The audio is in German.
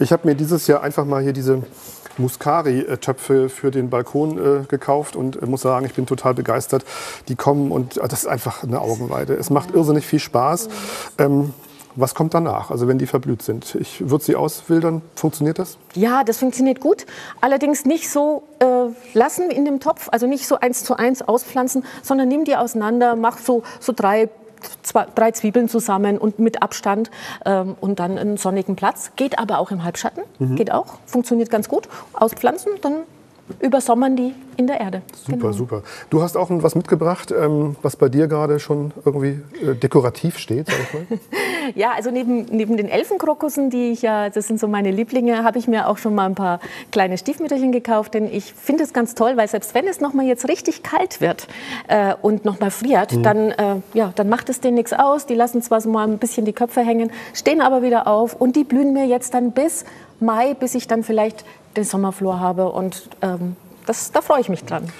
Ich habe mir dieses Jahr einfach mal hier diese Muscari-Töpfe für den Balkon gekauft und muss sagen, ich bin total begeistert. Die kommen und das ist einfach eine Augenweide. Es macht irrsinnig viel Spaß. Was kommt danach, also wenn die verblüht sind? Ich würde sie auswildern. Funktioniert das? Ja, das funktioniert gut. Allerdings nicht so lassen in dem Topf, also nicht so 1 zu 1 auspflanzen, sondern nimm die auseinander, mach so drei Zwiebeln zusammen und mit Abstand und dann einen sonnigen Platz. Geht aber auch im Halbschatten, geht auch, funktioniert ganz gut. Auspflanzen, dann übersommern die in der Erde. Super, genau. Super. Du hast auch was mitgebracht, was bei dir gerade schon irgendwie dekorativ steht, sag ich mal. Ja, also neben den Elfenkrokussen, die ich ja, das sind so meine Lieblinge, habe ich mir auch schon mal ein paar kleine Stiefmütterchen gekauft, denn ich finde es ganz toll, weil selbst wenn es nochmal jetzt richtig kalt wird und nochmal friert, dann macht es denen nichts aus, die lassen zwar so mal ein bisschen die Köpfe hängen, stehen aber wieder auf und die blühen mir jetzt dann bis Mai, bis ich dann vielleicht den Sommerflor habe und da freue ich mich dran.